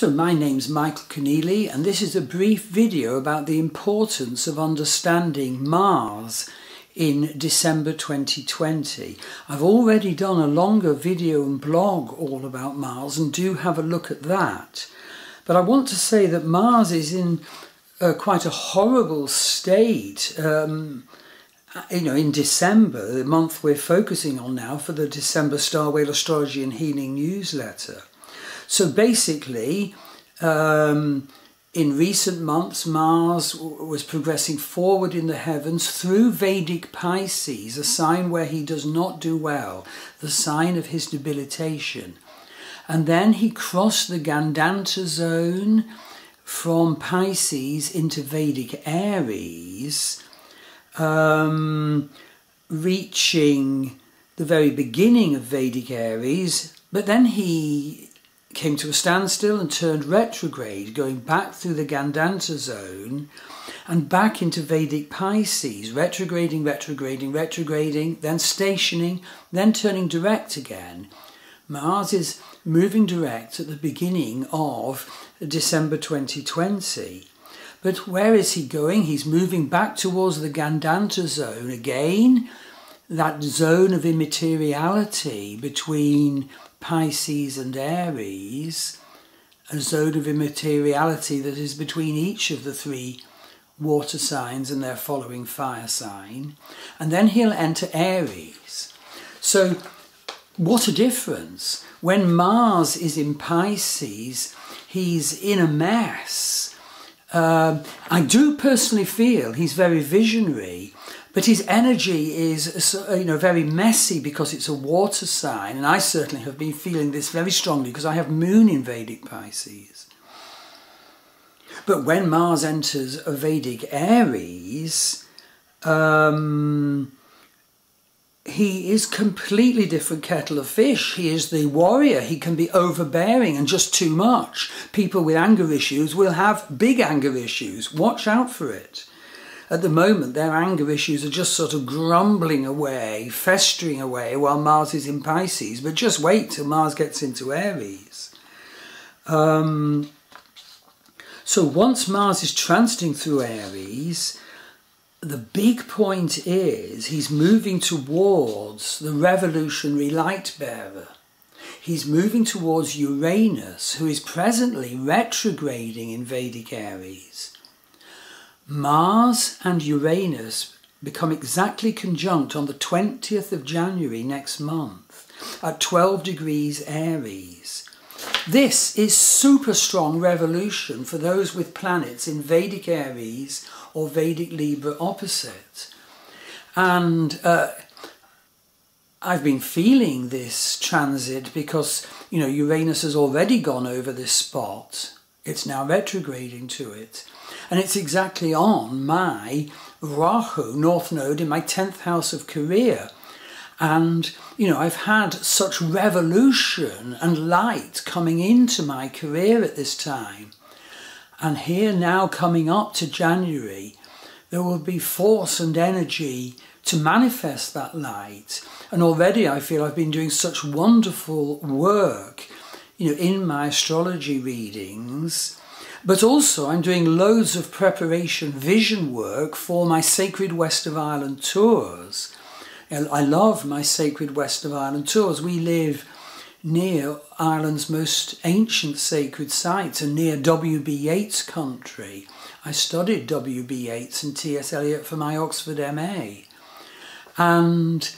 So my name's Michael Conneely, and this is a brief video about the importance of understanding Mars in December 2020. I've already done a longer video and blog all about Mars, and do have a look at that. But I want to say that Mars is in quite a horrible state, in December, the month we're focusing on now for the December Starwheel Astrology and Healing newsletter. So basically, in recent months, Mars was progressing forward in the heavens through Vedic Pisces, a sign where he does not do well, the sign of his debilitation. And then he crossed the Gandanta zone from Pisces into Vedic Aries, reaching the very beginning of Vedic Aries, but then he came to a standstill and turned retrograde, going back through the Gandanta zone and back into Vedic Pisces, retrograding, then stationing, then turning direct again. Mars is moving direct at the beginning of December 2020. But where is he going? He's moving back towards the Gandanta zone again, that zone of immateriality between Pisces and Aries, a zone of immateriality that is between each of the three water signs and their following fire sign, and then he'll enter Aries. So what a difference! When Mars is in Pisces, he's in a mess. I do personally feel he's very visionary, but his energy is, very messy because it's a water sign. And I certainly have been feeling this very strongly because I have Moon in Vedic Pisces. But when Mars enters a Vedic Aries, he is completely different kettle of fish. He is the warrior. He can be overbearing and just too much. People with anger issues will have big anger issues. Watch out for it. At the moment, their anger issues are just sort of grumbling away, festering away while Mars is in Pisces. But just wait till Mars gets into Aries. So once Mars is transiting through Aries, the big point is he's moving towards the revolutionary light bearer. He's moving towards Uranus, who is presently retrograding in Vedic Aries. Mars and Uranus become exactly conjunct on the 20th of January next month at 12 degrees Aries. This is super strong revolution for those with planets in Vedic Aries or Vedic Libra opposite. And I've been feeling this transit because, Uranus has already gone over this spot. It's now retrograding to it. And it's exactly on my Rahu, North Node, in my 10th house of career. And, I've had such revolution and light coming into my career at this time. And here now, coming up to January, there will be force and energy to manifest that light. And already I feel I've been doing such wonderful work, in my astrology readings. But also I'm doing loads of preparation vision work for my Sacred West of Ireland tours. I love my Sacred West of Ireland tours. We live near Ireland's most ancient sacred sites and near W.B. Yeats country. I studied W.B. Yeats and T.S. Eliot for my Oxford MA. And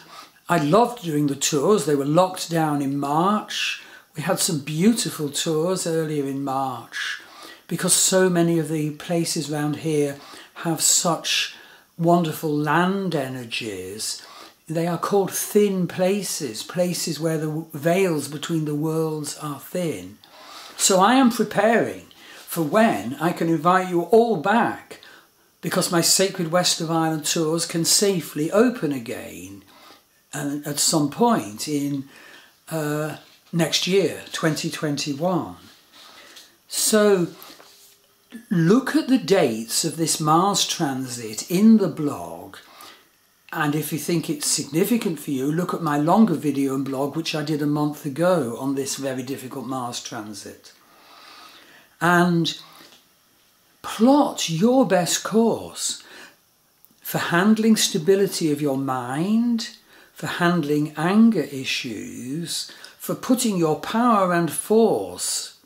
I loved doing the tours. They were locked down in March. We had some beautiful tours earlier in March because so many of the places around here have such wonderful land energies. They are called thin places, places where the veils between the worlds are thin. So I am preparing for when I can invite you all back because my Sacred West of Ireland tours can safely open again and at some point in next year, 2021. So look at the dates of this Mars transit in the blog. And if you think it's significant for you, look at my longer video and blog, which I did a month ago on this very difficult Mars transit. and plot your best course for handling stability of your mind, for handling anger issues, for putting your power and force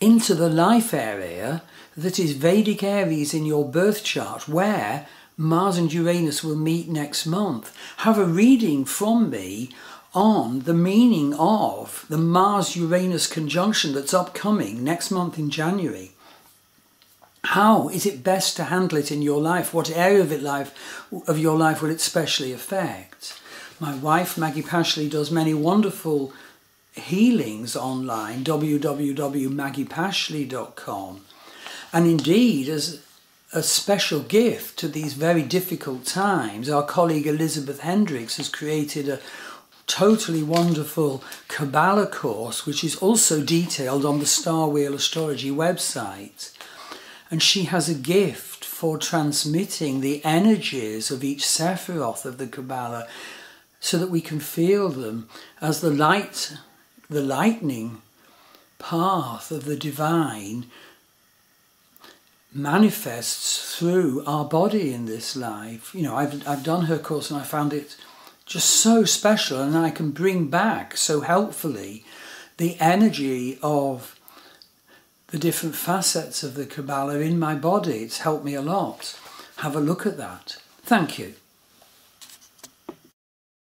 into the life area that is Vedic Aries in your birth chart, where Mars and Uranus will meet next month. Have a reading from me on the meaning of the Mars-Uranus conjunction that's upcoming next month in January. How is it best to handle it in your life? What area of your life will it specially affect? My wife, Maggie Pashley, does many wonderful healings online, www.maggiepashley.com. And indeed, as a special gift to these very difficult times, our colleague Elizabeth Hendricks has created a totally wonderful Kabbalah course, which is also detailed on the Starwheel Astrology website. And she has a gift for transmitting the energies of each Sephiroth of the Kabbalah so that we can feel them as the light, the lightning path of the divine manifests through our body in this life. You know, I've done her course and I found it just so special, and I can bring back so helpfully the energy of the different facets of the Kabbalah in my body. It's helped me a lot. Have a look at that. Thank you.